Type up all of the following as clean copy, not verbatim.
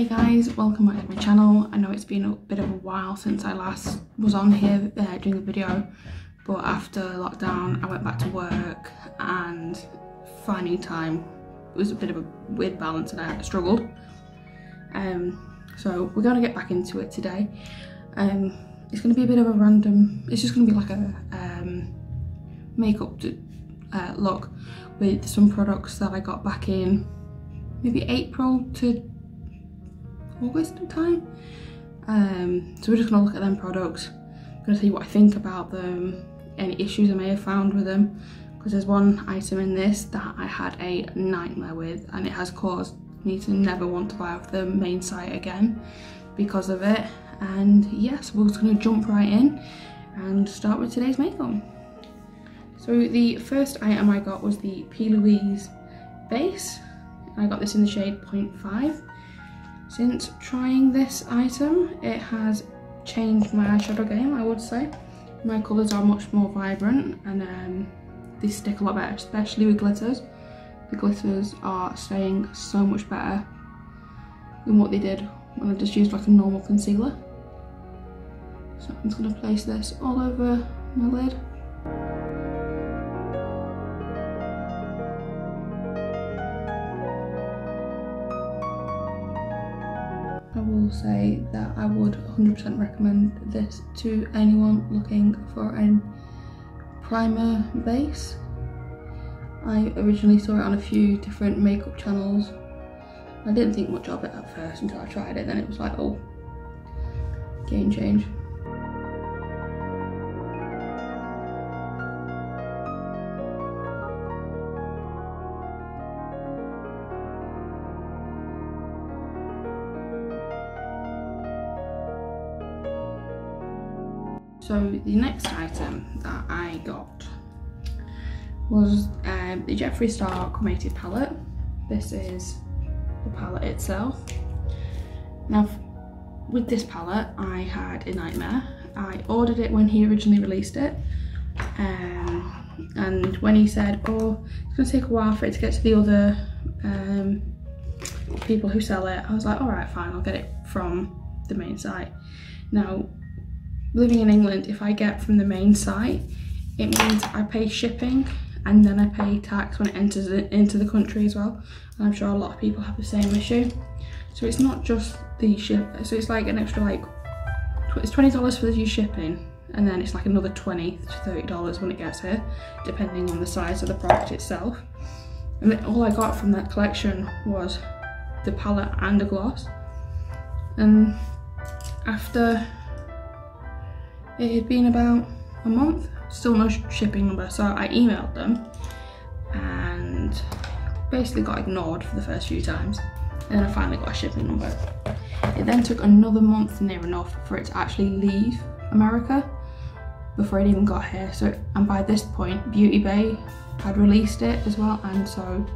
Hey guys, welcome back to my channel. I know it's been a bit of a while since I last was on here doing a video, but after lockdown I went back to work and finding time was a bit of a weird balance and I struggled. So we're going to get back into it today. It's going to be a bit of a random, it's just going to be like a makeup look with some products that I got back in maybe April to August time. So we're just gonna look at them products. I'm gonna tell you what I think about them, any issues I may have found with them, because there's one item in this that I had a nightmare with and it has caused me to never want to buy off the main site again because of it. And yes, we're just gonna jump right in and start with today's makeup. So the first item I got was the P. Louise base. I got this in the shade 0.5. Since trying this item, it has changed my eyeshadow game, I would say. My colours are much more vibrant and they stick a lot better, especially with glitters. The glitters are staying so much better than what they did when I just used like a normal concealer. So I'm just going to place this all over my lid. I will say that I would 100% recommend this to anyone looking for a primer base. I originally saw it on a few different makeup channels. I didn't think much of it at first until I tried it, then it was like, oh, game change. So the next item that I got was the Jeffree Star Cremated Palette. This is the palette itself. Now with this palette I had a nightmare. I ordered it when he originally released it, and when he said, oh, it's going to take a while for it to get to the other people who sell it, I was like, alright fine, I'll get it from the main site. Now living in England, if I get from the main site, it means I pay shipping and then I pay tax when it enters into the country as well. And I'm sure a lot of people have the same issue. So it's not just the ship, so it's like an extra, like, it's $20 for your shipping and then it's like another $20 to $30 when it gets here, depending on the size of the product itself. And then all I got from that collection was the palette and a gloss. And after it had been about a month, still no shipping number, so I emailed them and basically got ignored for the first few times, and then I finally got a shipping number. It then took another month near enough for it to actually leave America before it even got here. So, and by this point Beauty Bay had released it as well, and so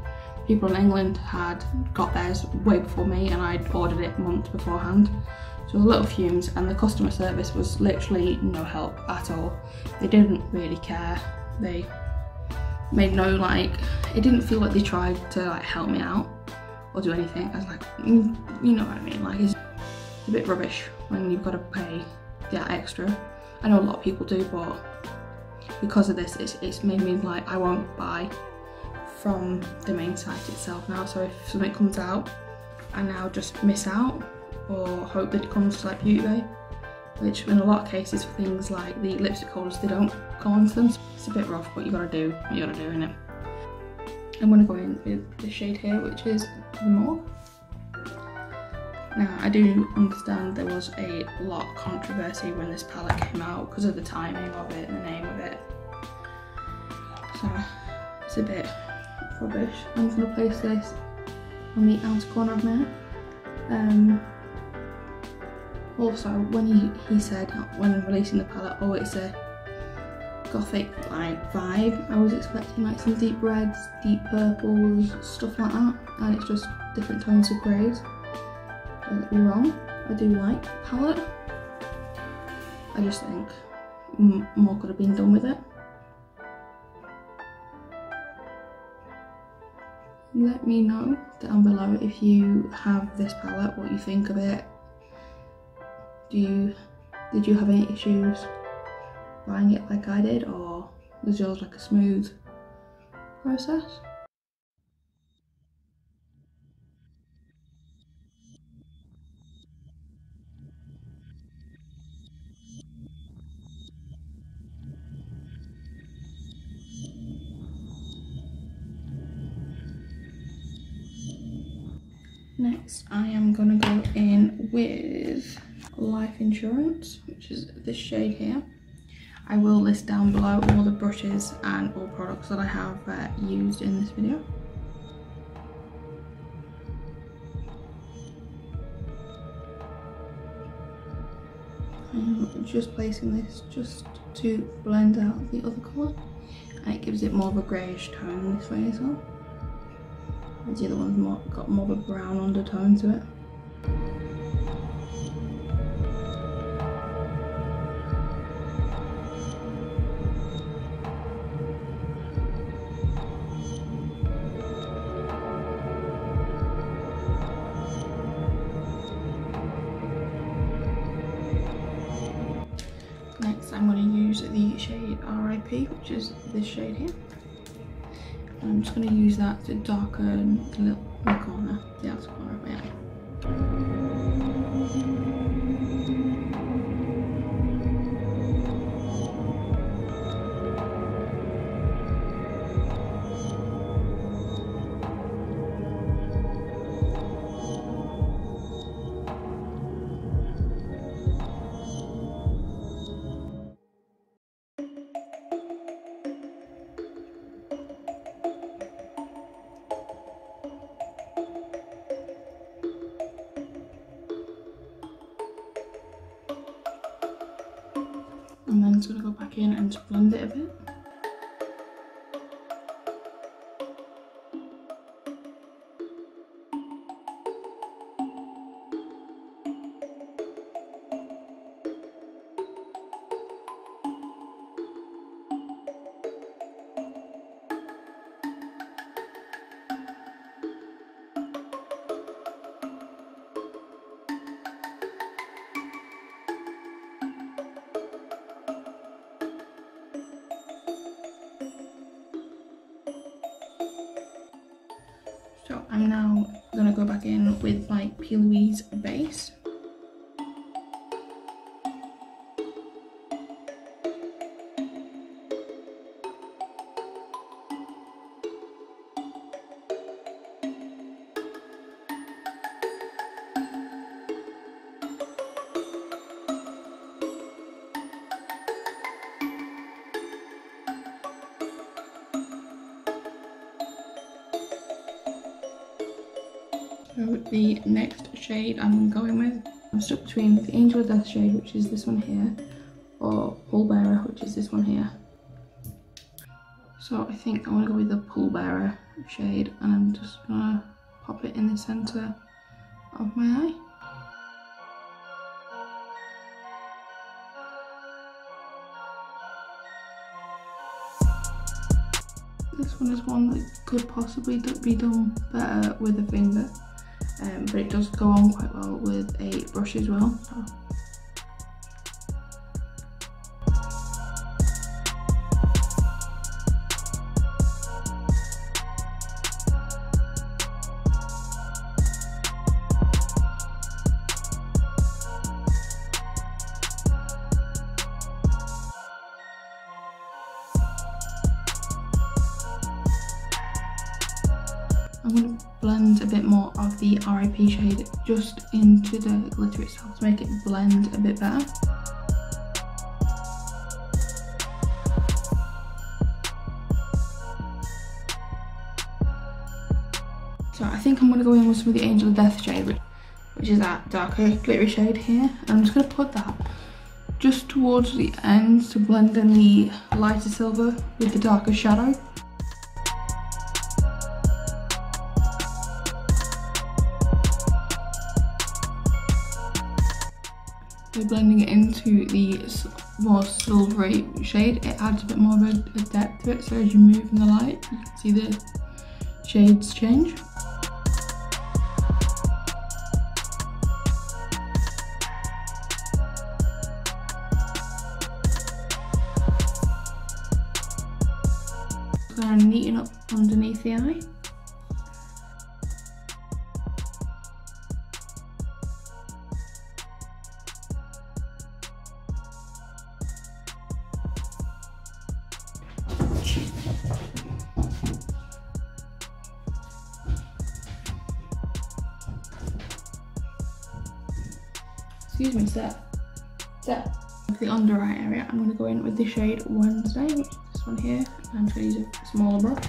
people in England had got theirs way before me and I'd ordered it months beforehand. So a little fumes, and the customer service was literally no help at all. They didn't really care. They made no, like, it didn't feel like they tried to like help me out or do anything. I was like, you know what I mean, like it's a bit rubbish when you've got to pay that extra. I know a lot of people do, but because of this it's made me like, I won't buy from the main site itself now. So if something comes out, I now just miss out, or hope that it comes to like Beauty Bay, which in a lot of cases for things like the lipstick holders, they don't go onto them. So it's a bit rough, but you gotta do what you gotta do, innit? I'm gonna go in with this shade here, which is the Morphe. Now I do understand there was a lot of controversy when this palette came out because of the timing of it and the name of it, so it's a bit rubbish. I'm just gonna place this on the outer corner of my Also, when he said, when releasing the palette, oh, it's a gothic like vibe, I was expecting like some deep reds, deep purples, stuff like that, and it's just different tones of greys. Don't get me wrong, I do like the palette, I just think more could have been done with it. Let me know down below if you have this palette, what you think of it. Did you have any issues buying it like I did, or was yours like a smooth process? Next, I am gonna go in with Life Insurance, which is this shade here. I will list down below all the brushes and all products that I have used in this video. I'm just placing this just to blend out the other colour, and it gives it more of a greyish tone this way as well. The other one's more, got more of a brown undertone to it. Next, I'm going to use the shade RIP, which is this shade here. I'm just going to use that to darken the little corner, the outer corner of my eye. And then it's going to go back in and blend it a bit. So I'm now going to go back in with my P. Louise base. So the next shade I'm going with, I'm stuck between the Angel of Death shade, which is this one here, or Pall Bearer, which is this one here. So I think I want to go with the Pall Bearer shade, and I'm just going to pop it in the centre of my eye. This one is one that could possibly be done better with a finger. But it does go on quite well with a brush as well. I'm going to blend a bit more of the RIP shade just into the glitter itself to make it blend a bit better. So I think I'm going to go in with some of the Angel of Death shade, which is that darker glittery shade here. I'm just going to put that just towards the end to blend in the lighter silver with the darker shadow. Blending it into the more silvery shade, it adds a bit more of a depth to it, so as you move in the light you can see the shades change. Kind of neaten up underneath the eye. Excuse me, step. The under eye area, I'm going to go in with the shade Wednesday, which is this one here. I'm just going to use a smaller brush.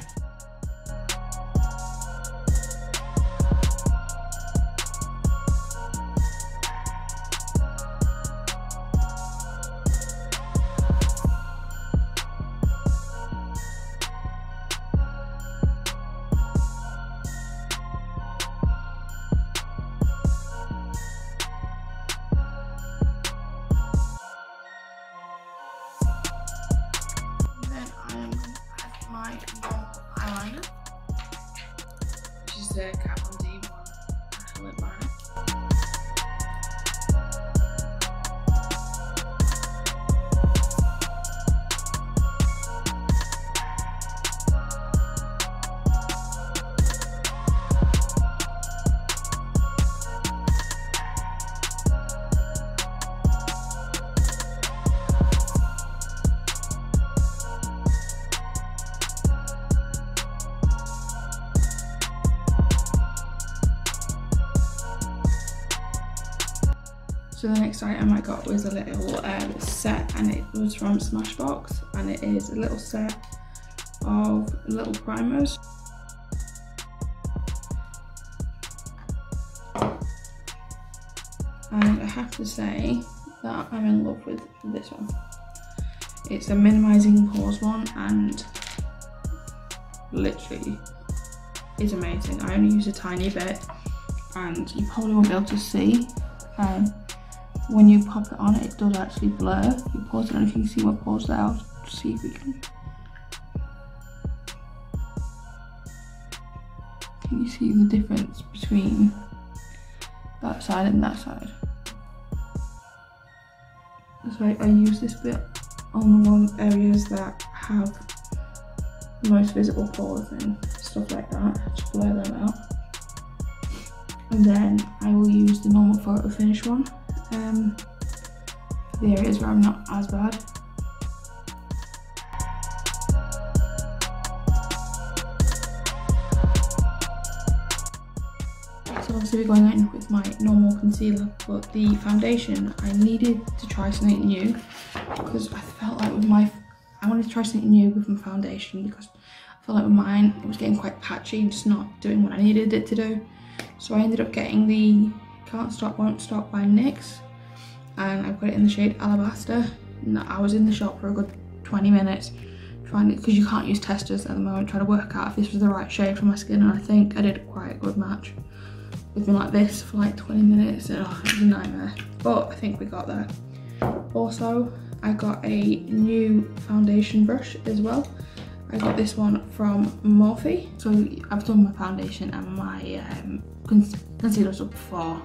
The Capital D one eyelid liner. So the next item I got was a little set, and it was from Smashbox, and it is a little set of little primers. And I have to say that I'm in love with this one. It's a minimising pores one, and literally is amazing. I only use a tiny bit, and you probably won't be able to see. When you pop it on, it does actually blur. You pause it on, if you can see my pores there, I'll see if we can. Can you see the difference between that side and that side? So I use this bit on the one areas that have the most visible pores and stuff like that, just blur them out. And then I will use the normal photo finish one. The areas where I'm not as bad. So obviously we're going in with my normal concealer, but the foundation, I needed to try something new because I felt like with my, I wanted to try something new with my foundation because I felt like with mine it was getting quite patchy and just not doing what I needed it to do. So I ended up getting the Can't Stop Won't Stop by NYX, and I've got it in the shade Alabaster. And I was in the shop for a good 20 minutes trying it, because you can't use testers at the moment, trying to work out if this was the right shade for my skin, and I think I did quite a good match. We've been like this for like 20 minutes and oh, it was a nightmare, but I think we got there. Also I got a new foundation brush as well. I got this one from Morphe. So I've done my foundation and my concealer stuff before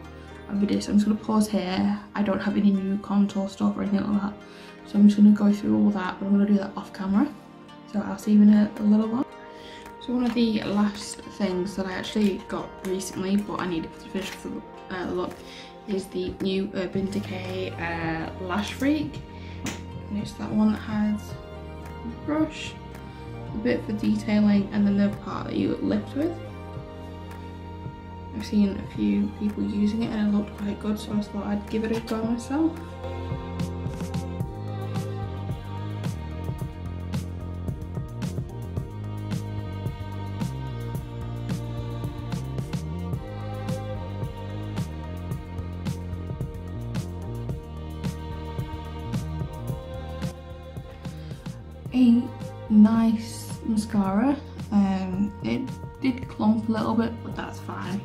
I did this. I'm just going to pause here. I don't have any new contour stuff or anything like that, so I'm just going to go through all that, but I'm going to do that off camera. So I'll see you in a little while. So one of the last things that I actually got recently, but I need to finish the look, is the new Urban Decay Lash Freak. And it's that one that has a brush, a bit for detailing, and then the part that you lift with. I've seen a few people using it and it looked quite good, so I thought I'd give it a go myself. A nice mascara. It did clump a little bit, but that's fine.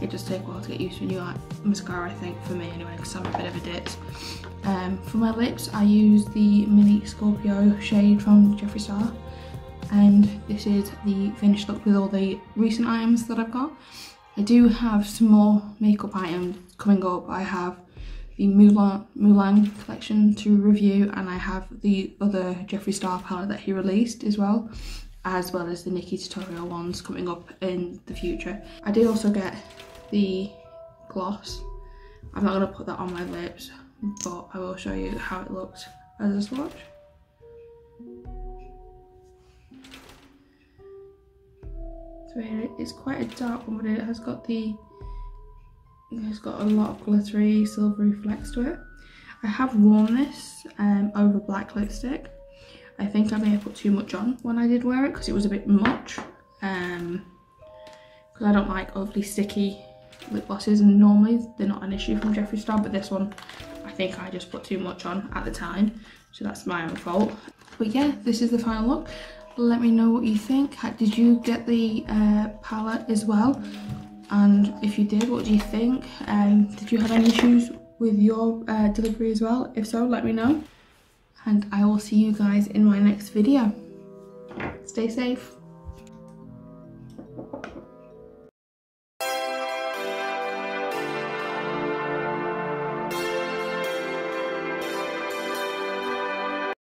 It just takes a while to get used to a new mascara, I think, for me anyway, because I'm a bit of a ditz. For my lips, I use the Mini Scorpio shade from Jeffree Star. and this is the finished look with all the recent items that I've got. I do have some more makeup items coming up. I have the Mulan collection to review, and I have the other Jeffree Star palette that he released as well, as the Nikkie Tutorial ones coming up in the future. I did also get the gloss. I'm not going to put that on my lips, but I will show you how it looks as a swatch. So it's quite a dark one, but it has got the, it's got a lot of glittery, silvery flecks to it. I have worn this over black lipstick. I think I may have put too much on when I did wear it because it was a bit much. Because I don't like overly sticky lip glosses, and normally they're not an issue from Jeffree Star, but this one I think I just put too much on at the time, so that's my own fault. But yeah, this is the final look. Let me know what you think. Did you get the palette as well? And if you did, what do you think? Did you have any issues with your delivery as well? If so, let me know. And I will see you guys in my next video. Stay safe.